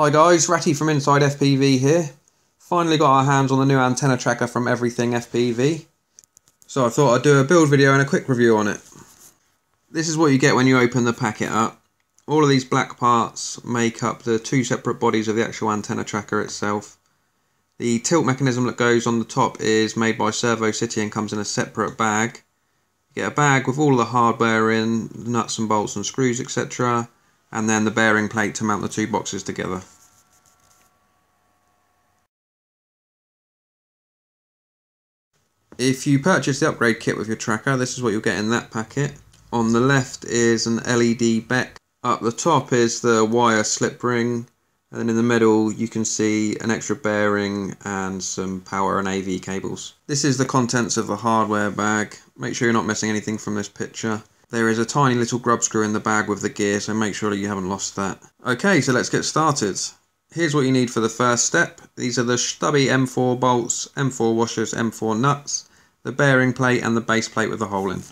Hi guys, Ratty from Inside FPV here. Finally got our hands on the new antenna tracker from Everything FPV. So I thought I'd do a build video and a quick review on it. This is what you get when you open the packet up. All of these black parts make up the two separate bodies of the actual antenna tracker itself. The tilt mechanism that goes on the top is made by Servo City and comes in a separate bag. You get a bag with all the hardware in, nuts and bolts and screws, etc. And then the bearing plate to mount the two boxes together. If you purchase the upgrade kit with your tracker, this is what you'll get in that packet. On the left is an LED beck, up the top is the wire slip ring, and then in the middle you can see an extra bearing and some power and AV cables. This is the contents of the hardware bag. Make sure you're not missing anything from this picture. There is a tiny little grub screw in the bag with the gear, so make sure that you haven't lost that. Okay, so let's get started. Here's what you need for the first step. These are the stubby M4 bolts, M4 washers, M4 nuts, the bearing plate and the base plate with the hole in.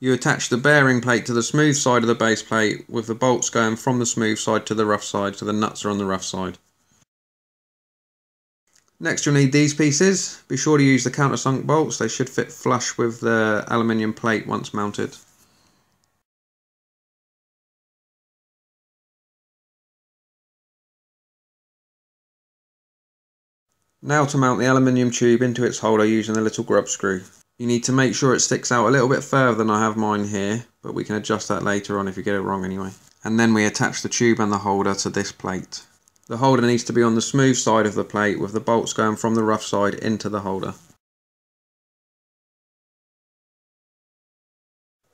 You attach the bearing plate to the smooth side of the base plate with the bolts going from the smooth side to the rough side, so the nuts are on the rough side. Next you'll need these pieces. Be sure to use the countersunk bolts, they should fit flush with the aluminium plate once mounted. Now to mount the aluminium tube into its holder using the little grub screw. You need to make sure it sticks out a little bit further than I have mine here, but we can adjust that later on if you get it wrong anyway. And then we attach the tube and the holder to this plate. The holder needs to be on the smooth side of the plate with the bolts going from the rough side into the holder.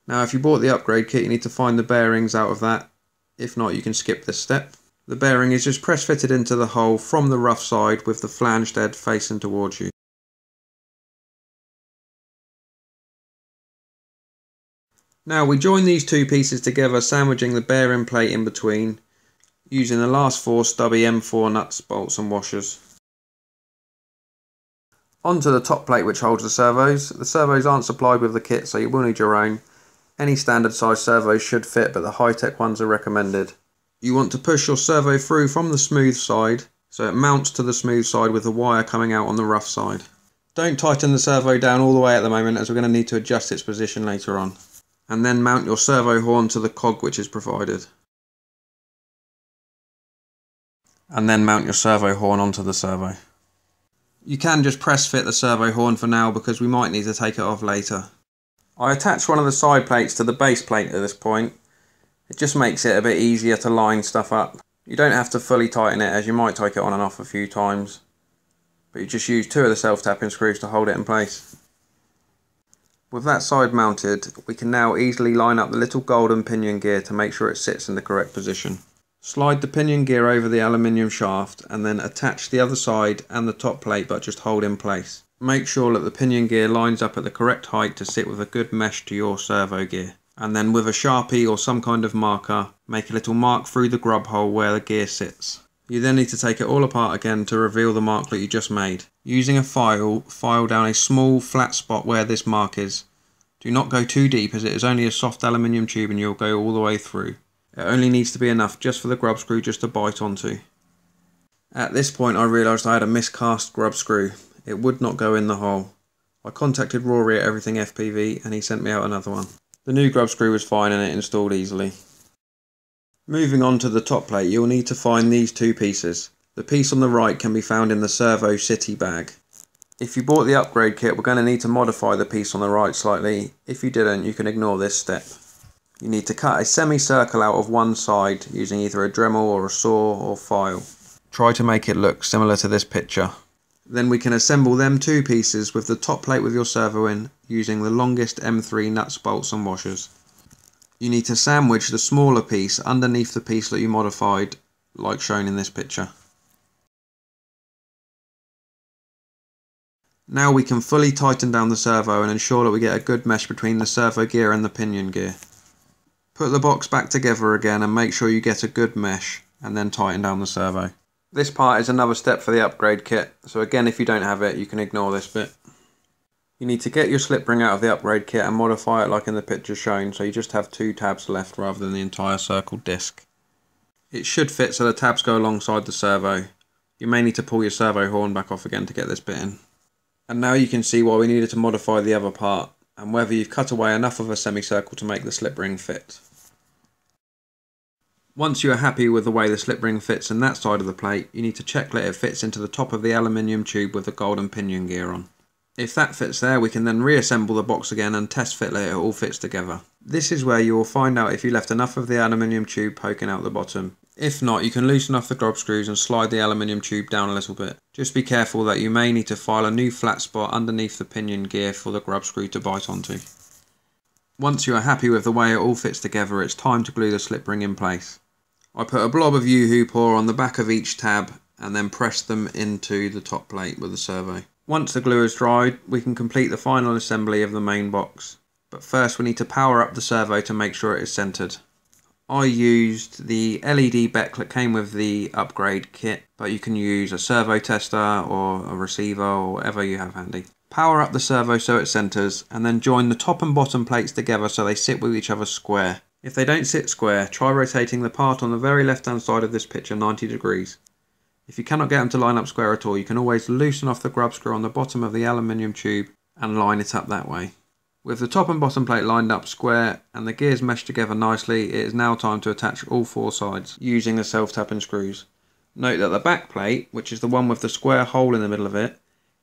Now if you bought the upgrade kit you need to find the bearings out of that. If not you can skip this step. The bearing is just press fitted into the hole from the rough side with the flanged head facing towards you. Now we join these two pieces together, sandwiching the bearing plate in between using the last four stubby M4 nuts, bolts and washers. Onto the top plate which holds the servos. The servos aren't supplied with the kit so you will need your own. Any standard size servos should fit but the high-tech ones are recommended. You want to push your servo through from the smooth side so it mounts to the smooth side with the wire coming out on the rough side. Don't tighten the servo down all the way at the moment as we're going to need to adjust its position later on. And then mount your servo horn to the cog which is provided. And then mount your servo horn onto the servo. You can just press fit the servo horn for now because we might need to take it off later. I attached one of the side plates to the base plate at this point. It just makes it a bit easier to line stuff up. You don't have to fully tighten it as you might take it on and off a few times. But you just use two of the self-tapping screws to hold it in place. With that side mounted, we can now easily line up the little golden pinion gear to make sure it sits in the correct position. Slide the pinion gear over the aluminium shaft and then attach the other side and the top plate but just hold in place. Make sure that the pinion gear lines up at the correct height to sit with a good mesh to your servo gear. And then with a Sharpie or some kind of marker, make a little mark through the grub hole where the gear sits. You then need to take it all apart again to reveal the mark that you just made. Using a file, file down a small flat spot where this mark is. Do not go too deep as it is only a soft aluminium tube and you'll go all the way through. It only needs to be enough just for the grub screw just to bite onto. At this point I realised I had a miscast grub screw. It would not go in the hole. I contacted Rory at Everything FPV and he sent me out another one. The new grub screw was fine and it installed easily. Moving on to the top plate, you'll need to find these two pieces. The piece on the right can be found in the Servo City bag. If you bought the upgrade kit, we're going to need to modify the piece on the right slightly. If you didn't, you can ignore this step. You need to cut a semicircle out of one side using either a Dremel or a saw or file. Try to make it look similar to this picture. Then we can assemble them two pieces with the top plate with your servo in using the longest M3 nuts, bolts and washers. You need to sandwich the smaller piece underneath the piece that you modified like shown in this picture. Now we can fully tighten down the servo and ensure that we get a good mesh between the servo gear and the pinion gear. Put the box back together again and make sure you get a good mesh and then tighten down the servo. This part is another step for the upgrade kit, so again if you don't have it you can ignore this bit. You need to get your slip ring out of the upgrade kit and modify it like in the picture shown so you just have two tabs left rather than the entire circle disc. It should fit so the tabs go alongside the servo. You may need to pull your servo horn back off again to get this bit in. And now you can see why we needed to modify the other part, and whether you've cut away enough of a semicircle to make the slip ring fit. Once you are happy with the way the slip ring fits in that side of the plate, you need to check that it fits into the top of the aluminium tube with the golden pinion gear on. If that fits there, we can then reassemble the box again and test fit that it all fits together. This is where you will find out if you left enough of the aluminium tube poking out the bottom. If not, you can loosen off the knob screws and slide the aluminium tube down a little bit. Just be careful that you may need to file a new flat spot underneath the pinion gear for the knob screw to bite onto. Once you are happy with the way it all fits together, it's time to glue the slip ring in place. I put a blob of UHU pour on the back of each tab and then press them into the top plate with the servo. Once the glue is dried, we can complete the final assembly of the main box. But first we need to power up the servo to make sure it is centered. I used the LED BEC that came with the upgrade kit, but you can use a servo tester or a receiver or whatever you have handy. Power up the servo so it centers, and then join the top and bottom plates together so they sit with each other square. If they don't sit square, try rotating the part on the very left hand side of this picture 90 degrees. If you cannot get them to line up square at all, you can always loosen off the grub screw on the bottom of the aluminium tube and line it up that way. With the top and bottom plate lined up square and the gears meshed together nicely, it is now time to attach all four sides using the self-tapping screws. Note that the back plate, which is the one with the square hole in the middle of it,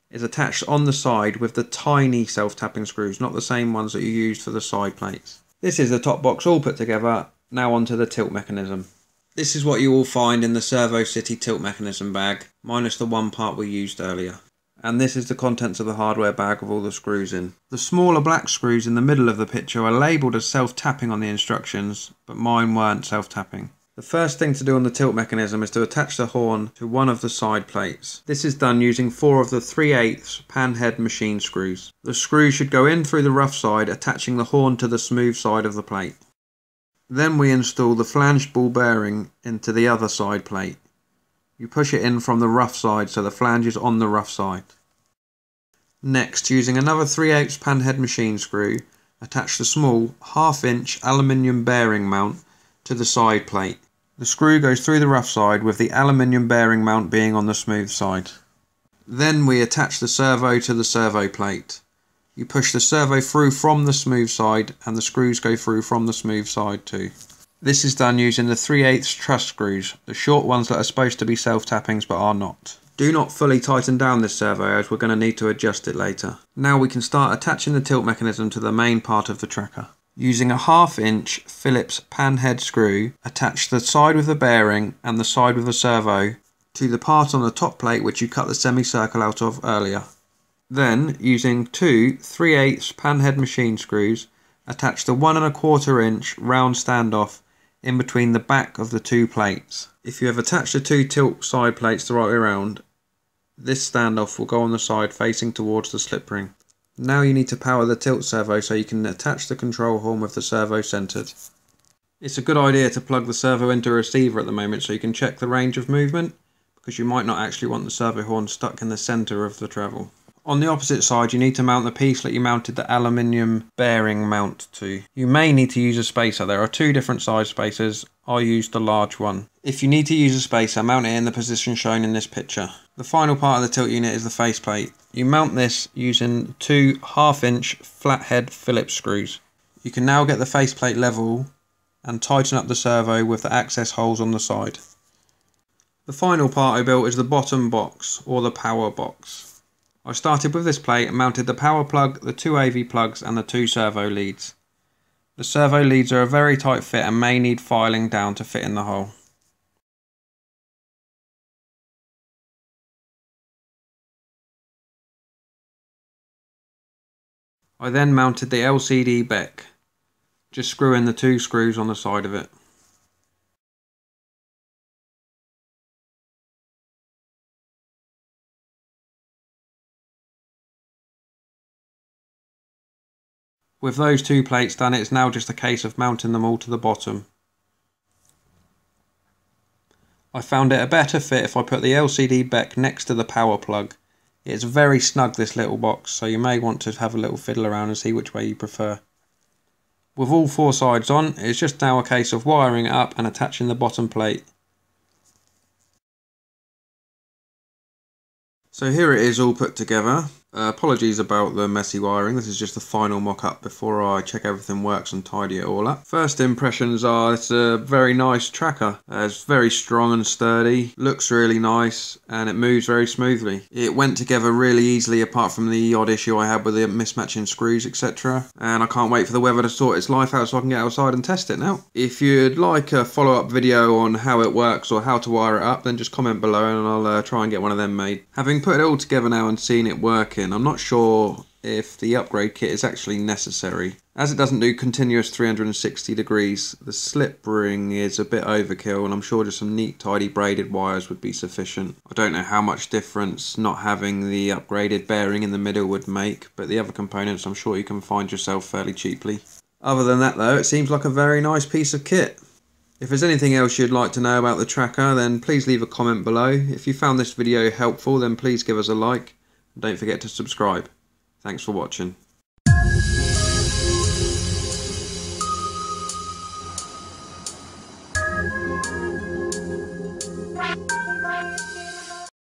is attached on the side with the tiny self-tapping screws, not the same ones that you used for the side plates. This is the top box all put together. Now onto the tilt mechanism. This is what you will find in the Servo City tilt mechanism bag, minus the one part we used earlier. And this is the contents of the hardware bag with all the screws in. The smaller black screws in the middle of the picture are labelled as self-tapping on the instructions, but mine weren't self-tapping. The first thing to do on the tilt mechanism is to attach the horn to one of the side plates. This is done using 4 of the 3/8 panhead machine screws. The screws should go in through the rough side, attaching the horn to the smooth side of the plate. Then we install the flanged ball bearing into the other side plate. You push it in from the rough side so the flange is on the rough side. Next, using another 3/8 panhead machine screw, attach the small half-inch aluminium bearing mount to the side plate. The screw goes through the rough side with the aluminium bearing mount being on the smooth side. Then we attach the servo to the servo plate. You push the servo through from the smooth side and the screws go through from the smooth side too. This is done using the 3/8 truss screws, the short ones that are supposed to be self-tappings but are not. Do not fully tighten down this servo as we're going to need to adjust it later. Now we can start attaching the tilt mechanism to the main part of the tracker. Using a 1/2 inch Phillips panhead screw, attach the side with the bearing and the side with the servo to the part on the top plate which you cut the semicircle out of earlier. Then, using 2 3/8 panhead machine screws, attach the 1 1/4 inch round standoff in between the back of the two plates. If you have attached the two tilt side plates the right way around, this standoff will go on the side facing towards the slip ring. Now you need to power the tilt servo so you can attach the control horn with the servo centered. It's a good idea to plug the servo into a receiver at the moment so you can check the range of movement, because you might not actually want the servo horn stuck in the center of the travel. On the opposite side, you need to mount the piece that you mounted the aluminium bearing mount to. You may need to use a spacer. There are 2 different size spacers. I used the large one. If you need to use a spacer, mount it in the position shown in this picture. The final part of the tilt unit is the faceplate. You mount this using 2 1/2 inch flathead Phillips screws. You can now get the faceplate level and tighten up the servo with the access holes on the side. The final part I built is the bottom box, or the power box. I started with this plate and mounted the power plug, the 2 AV plugs and the 2 servo leads. The servo leads are a very tight fit and may need filing down to fit in the hole. I then mounted the LCD BEC, just screw in the 2 screws on the side of it. With those 2 plates done, it's now just a case of mounting them all to the bottom. I found it a better fit if I put the LCD BEC next to the power plug. It's very snug, this little box, so you may want to have a little fiddle around and see which way you prefer. With all 4 sides on, it's just now a case of wiring it up and attaching the bottom plate. So here it is all put together. Apologies about the messy wiring, this is just the final mock-up before I check everything works and tidy it all up. First impressions are it's a very nice tracker. It's very strong and sturdy, looks really nice, and it moves very smoothly. It went together really easily apart from the odd issue I had with the mismatching screws, etc. And I can't wait for the weather to sort its life out so I can get outside and test it now. If you'd like a follow-up video on how it works or how to wire it up, then just comment below and I'll try and get one of them made. Having put it all together now and seen it working, I'm not sure if the upgrade kit is actually necessary. As it doesn't do continuous 360 degrees, the slip ring is a bit overkill, and I'm sure just some neat, tidy braided wires would be sufficient. I don't know how much difference not having the upgraded bearing in the middle would make, but the other components I'm sure you can find yourself fairly cheaply. Other than that though, it seems like a very nice piece of kit. If there's anything else you'd like to know about the tracker, then please leave a comment below. If you found this video helpful, then please give us a like. Don't forget to subscribe. Thanks for watching.